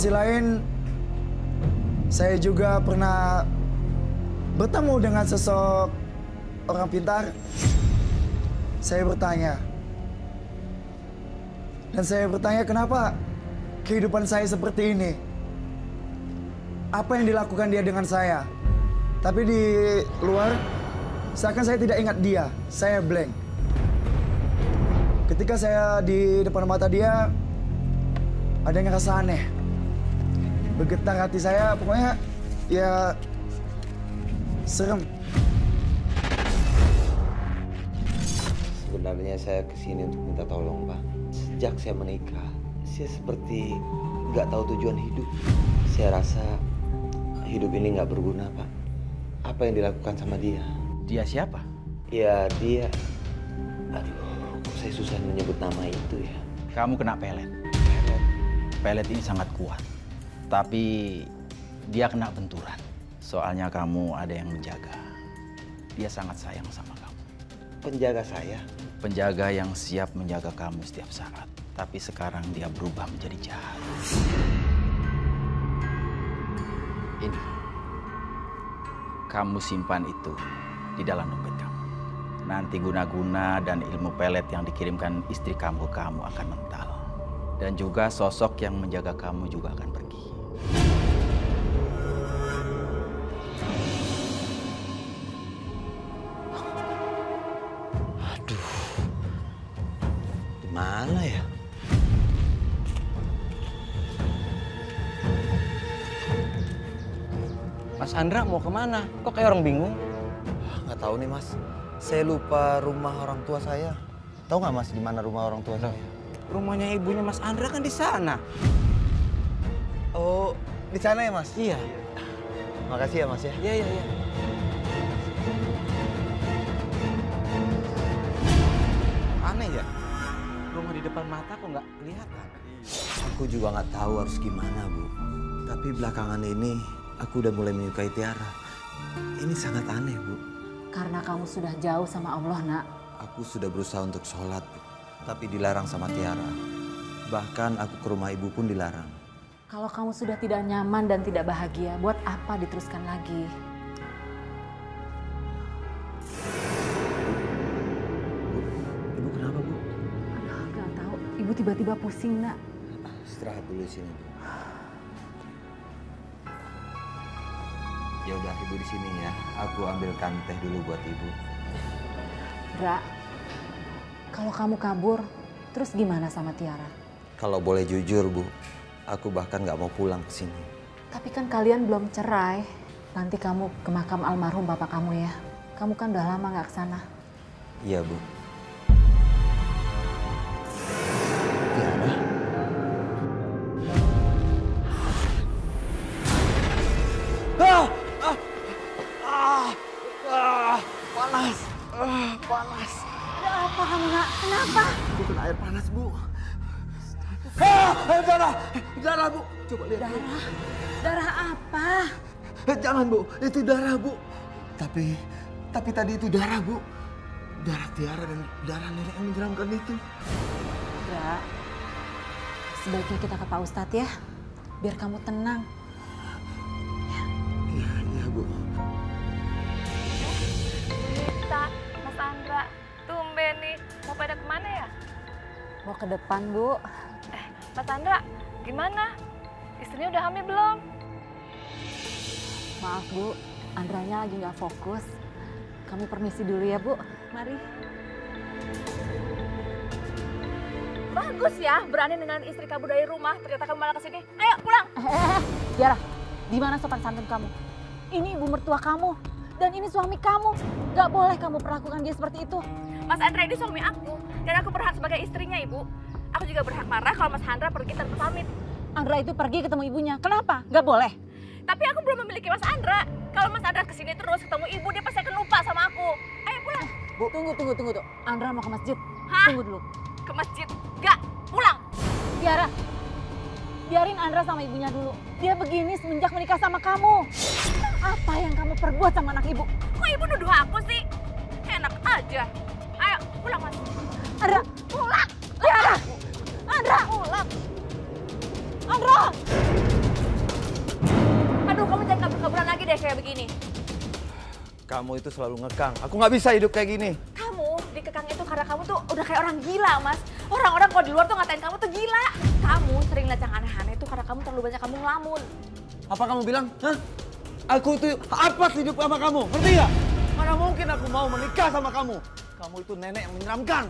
sisi lain, saya juga pernah bertemu dengan sosok orang pintar. Saya bertanya. Dan saya bertanya kenapa kehidupan saya seperti ini. Apa yang dilakukan dia dengan saya. Tapi di luar, seakan saya tidak ingat dia. Saya blank. Ketika saya di depan mata dia, ada yang ngerasa aneh. Bergetar hati saya, pokoknya ya serem. Sebenarnya saya kesini untuk minta tolong, Pak. Sejak saya menikah, saya seperti nggak tahu tujuan hidup. Saya rasa hidup ini nggak berguna, Pak. Apa yang dilakukan sama dia? Dia siapa? Ya, dia... Aduh, kok saya susah menyebut nama itu ya. Kamu kena pelet. Pelet ini sangat kuat. Tapi dia kena benturan. Soalnya kamu ada yang menjaga. Dia sangat sayang sama kamu. Penjaga saya? Penjaga yang siap menjaga kamu setiap saat. Tapi sekarang dia berubah menjadi jahat. Ini, kamu simpan itu di dalam dompet kamu. Nanti guna-guna dan ilmu pelet yang dikirimkan istri kamu akan mental. Dan juga sosok yang menjaga kamu juga akan pergi. Aduh, gimana ya? Mas Andra mau kemana? Kok kayak orang bingung? Nggak tahu nih, Mas. Saya lupa rumah orang tua saya. Tahu nggak, Mas, di mana rumah orang tua saya? Rumahnya ibunya Mas Andra kan di sana. Oh, di sana ya, Mas? Iya. Makasih ya, Mas ya. Iya, iya, iya. Aneh ya? Rumah di depan mata kok nggak kelihatan? Aku juga nggak tahu harus gimana, Bu. Tapi belakangan ini aku udah mulai menyukai Tiara. Ini sangat aneh, Bu. Karena kamu sudah jauh sama Allah, Nak. Aku sudah berusaha untuk sholat, Bu. Tapi dilarang sama Tiara. Bahkan aku ke rumah ibu pun dilarang. Kalau kamu sudah tidak nyaman dan tidak bahagia, buat apa diteruskan lagi? Bu, ibu kenapa, Bu? Aduh, nggak tahu. Ibu tiba-tiba pusing, Nak. Istirahat dulu di sini, Bu. Ya udah, Ibu di sini ya. Aku ambilkan teh dulu buat Ibu. Ra, kalau kamu kabur, terus gimana sama Tiara? Kalau boleh jujur, Bu, aku bahkan nggak mau pulang ke sini. Tapi kan kalian belum cerai. Nanti kamu ke makam almarhum bapak kamu ya. Kamu kan udah lama nggak ke sana. Iya, Bu. Tiara? Panas. Ada apa kamu, Nak? Kenapa? Aku kena air panas, Bu. Hah, darah! Darah, Bu. Coba lihat. Darah? Darah apa? Jangan, Bu. Itu darah, Bu. Tapi tadi itu darah, Bu. Darah Tiara dan darah nenek yang menyeramkan itu. Ya. Sebaiknya kita ke Pak Ustadz ya. Biar kamu tenang. Iya, ya, Bu. Andra, tumben nih. Mau pada kemana ya? Mau ke depan, Bu. Mas Andra, gimana? Istrinya udah hamil belum? Maaf, Bu. Andranya lagi nggak fokus. Kami permisi dulu ya, Bu. Mari. Bagus ya, berani dengan istri kabur dari rumah. Ternyata kamu malah kesini. Ayo, pulang! Tiara, di mana sopan santun kamu? Ini ibu mertua kamu. Dan ini suami kamu. Gak boleh kamu perlakukan dia seperti itu. Mas Andra ini suami aku. Dan aku berhak sebagai istrinya, Ibu. Aku juga berhak marah kalau Mas Andra pergi tanpa pamit. Andra itu pergi ketemu ibunya. Kenapa? Gak boleh. Tapi aku belum memiliki Mas Andra. Kalau Mas Andra kesini terus ketemu ibu, dia pasti akan lupa sama aku. Ayo pulang. Bu, tunggu. Andra mau ke masjid. Hah? Tunggu dulu. Ke masjid? Gak. Pulang. Tiara, biarin Andra sama ibunya dulu. Dia begini semenjak menikah sama kamu. Apa yang kamu perbuat sama anak ibu? Kok ibu nuduh aku sih? Enak aja. Ayo, pulang, Mas. Andra, pulang! Andra! Andra! Pulang! Andra! deh kayak begini. Kamu itu selalu ngekang. Aku nggak bisa hidup kayak gini. Kamu dikekang itu karena kamu tuh udah kayak orang gila, Mas. Orang-orang kalau di luar tuh ngatain kamu tuh gila. Kamu sering lihat yang aneh-aneh itu karena kamu terlalu banyak kamu ngelamun. Apa kamu bilang? Hah? Aku itu apa hidup sama kamu? Ngerti nggak? Mana mungkin aku mau menikah sama kamu. Kamu itu nenek yang menyeramkan.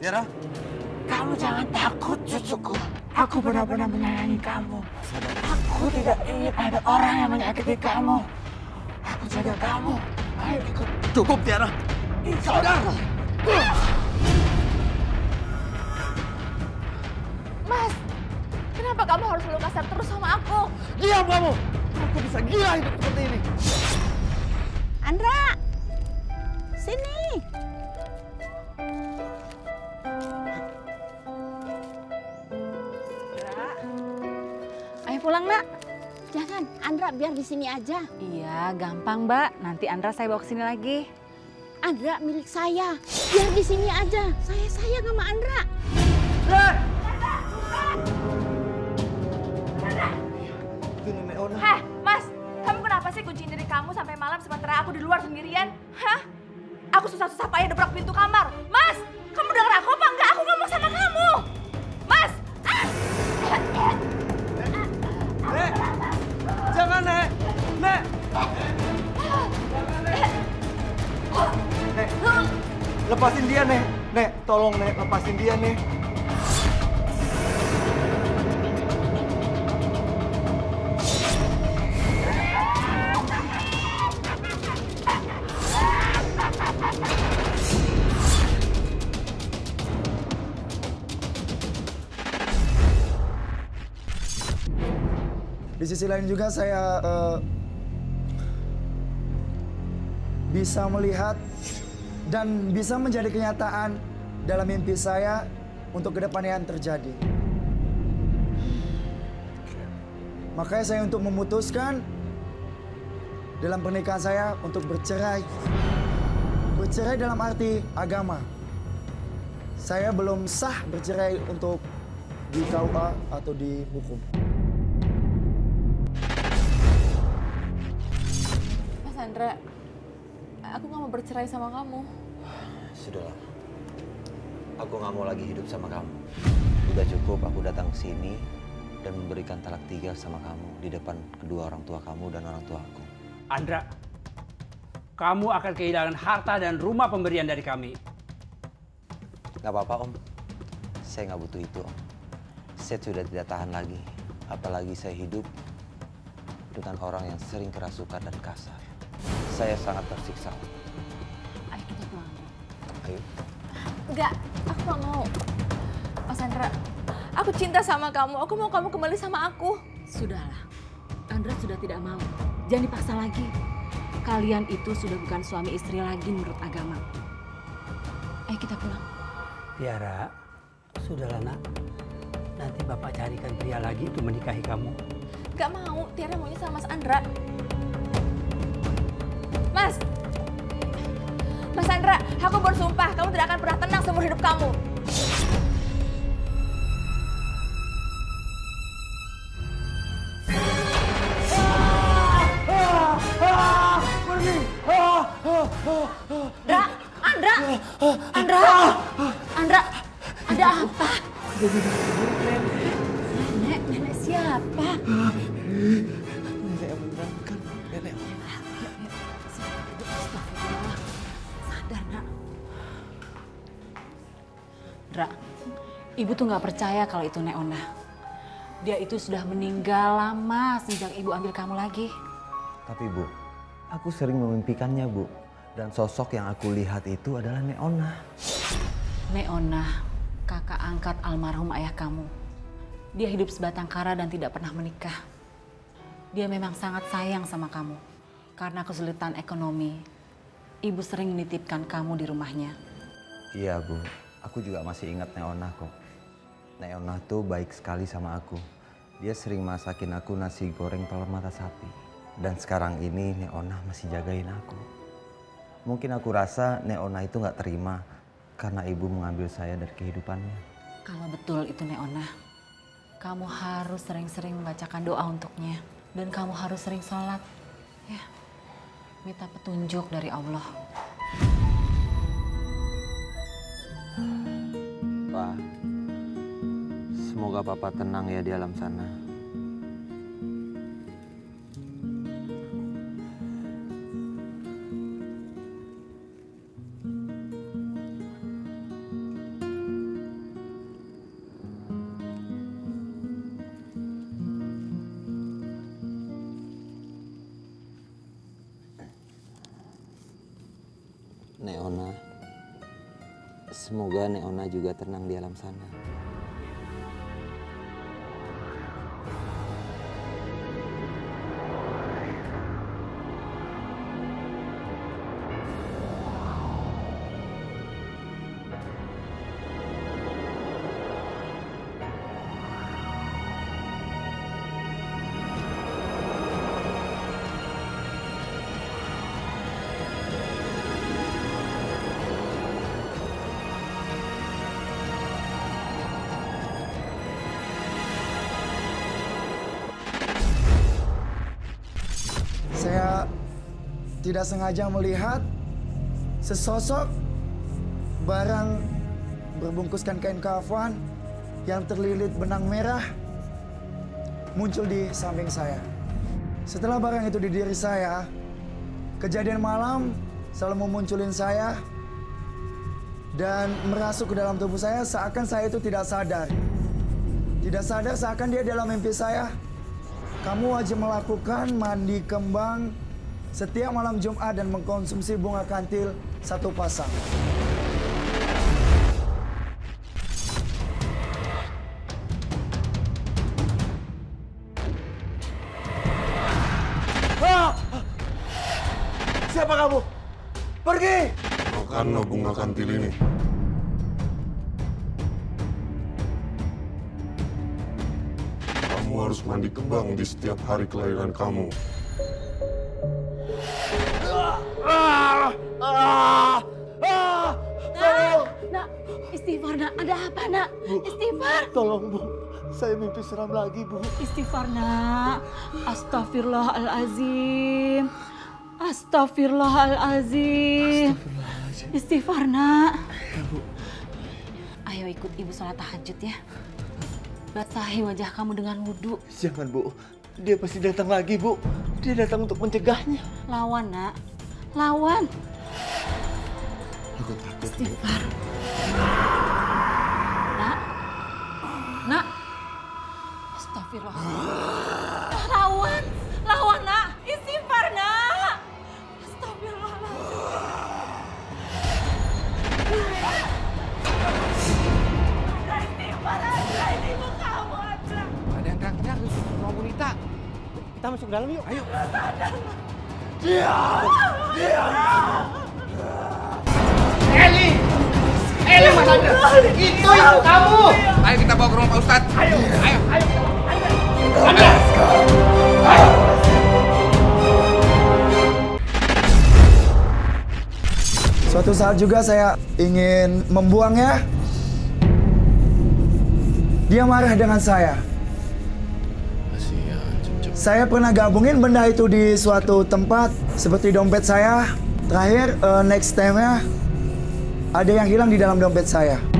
Tiara, kamu jangan takut cucuku. Aku benar-benar menyayangi kamu. Aku tidak ingin ada orang yang menyakiti kamu. Aku jaga kamu. Ayo ikut. Cukup, Tiara. Saudara. Mas, kenapa kamu harus selalu kasar terus sama aku? Diam kamu. Aku bisa gila hidup seperti ini. Andra, sini. Pulang, Nak. Jangan, Andra biar di sini aja. Iya, gampang, Mbak. Nanti Andra saya bawa ke sini lagi. Andra milik saya. Biar di sini aja. Saya sayang sama Andra. Andra! Andra! Itu nenek Ona. Heh, Mas. Kamu kenapa sih kunciin diri kamu sampai malam sementara aku di luar sendirian? Hah? Aku susah-susah payah dobrak pintu kamar. Mas, kamu denger aku apa enggak? Aku ngomong sama kamu. Mas! Ah! Nek, jangan Nek, Nek, jangan Nek, Nek, lepasin dia Nek, Nek, tolong Nek, lepasin dia Nek. Di sisi lain juga saya bisa melihat dan bisa menjadi kenyataan dalam mimpi saya untuk kedepannya yang terjadi. Makanya saya untuk memutuskan dalam pernikahan saya untuk bercerai. Bercerai dalam arti agama. Saya belum sah bercerai untuk di KUA atau di hukum. Andra, aku gak mau bercerai sama kamu. Sudahlah, aku gak mau lagi hidup sama kamu. Udah cukup aku datang ke sini dan memberikan talak 3 sama kamu di depan kedua orang tua kamu dan orang tua aku. Andra, kamu akan kehilangan harta dan rumah pemberian dari kami. Gak apa-apa, Om. Saya gak butuh itu, Om. Saya sudah tidak tahan lagi, apalagi saya hidup dengan orang yang sering kerasukan dan kasar. Saya sangat tersiksa. Ayo kita pulang. Ayo. Enggak, aku gak mau. Mas Andra, aku cinta sama kamu. Aku mau kamu kembali sama aku. Sudahlah, Andra sudah tidak mau. Jangan dipaksa lagi. Kalian itu sudah bukan suami istri lagi menurut agama. Ayo kita pulang. Tiara, sudahlah Nak. Nanti Bapak carikan pria lagi untuk menikahi kamu. Gak mau, Tiara maunya sama Mas Andra. Mas, Mas Andra, aku bersumpah kamu tidak akan pernah tenang seumur hidup kamu. Andra, Andra, Andra, Andra, ada apa? Nenek, nenek siapa? Nenek yang menerangkan, nenek. Andra, ibu tuh gak percaya kalau itu Nek Ona. Dia itu sudah meninggal lama sejak ibu ambil kamu lagi. Tapi Bu, aku sering memimpikannya Bu. Dan sosok yang aku lihat itu adalah Nek Ona. Nek Ona, kakak angkat almarhum ayah kamu. Dia hidup sebatang kara dan tidak pernah menikah. Dia memang sangat sayang sama kamu. Karena kesulitan ekonomi, ibu sering menitipkan kamu di rumahnya. Iya Bu. Aku juga masih ingat Nek Ona kok. Nek Ona tuh baik sekali sama aku. Dia sering masakin aku nasi goreng telur mata sapi. Dan sekarang ini Nek Ona masih jagain aku. Mungkin aku rasa Nek Ona itu gak terima karena ibu mengambil saya dari kehidupannya. Kalau betul itu Nek Ona, Kamu harus sering-sering membacakan doa untuknya. Dan kamu harus sering sholat. Ya, minta petunjuk dari Allah. Pak, semoga Papa tenang ya di alam sana. Nek Ona, semoga Nek Ona juga tenang di alam sana. Saya tidak sengaja melihat sesosok barang berbungkuskan kain kafan yang terlilit benang merah muncul di samping saya. Setelah barang itu di diri saya, kejadian malam selalu memunculin saya dan merasuk ke dalam tubuh saya seakan saya itu tidak sadar. Tidak sadar seakan dia dalam mimpi saya. Kamu wajib melakukan mandi kembang setiap malam Jumat dan mengkonsumsi bunga kantil 1 pasang. Ah! Siapa kamu? Pergi! Makanlah bunga kantil ini. Kamu harus mandi kembang di setiap hari kelahiran kamu. Nak, istighfar nak. Ada apa nak? Istighfar. Tolong Bu, saya mimpi seram lagi Bu. Istighfar nak. Astaghfirullahalazim. Astaghfirullahalazim. Istighfar nak. Ya Bu. Ayo ikut Ibu sholat tahajud ya. Basahi wajah kamu dengan wudhu. Jangan, Bu. Dia pasti datang lagi, Bu. Dia datang untuk mencegahnya. Lawan, nak. Lawan. Aku takut. Istighfar. Nak. Nak. Astagfirullah. Lawan. Lawan, nak. Istighfar, nak. Astagfirullah. Andra, istighfar, Andra. Ibu kamu, Andra. Ada yang teriak-teriak di ruang wanita. Kita masuk ke dalam yuk. Ayo. Diam! Diam! Eli! Eli, Mas Andra! Itu ibu kamu! Ayo kita bawa ke rumah Pak Ustadz. Ayo! Ayo! Ayo! Andra! Ayo! Suatu saat juga saya ingin membuangnya. Dia marah dengan saya. Saya pernah gabungin benda itu di suatu tempat, seperti dompet saya. Terakhir, next time-nya, ada yang hilang di dalam dompet saya.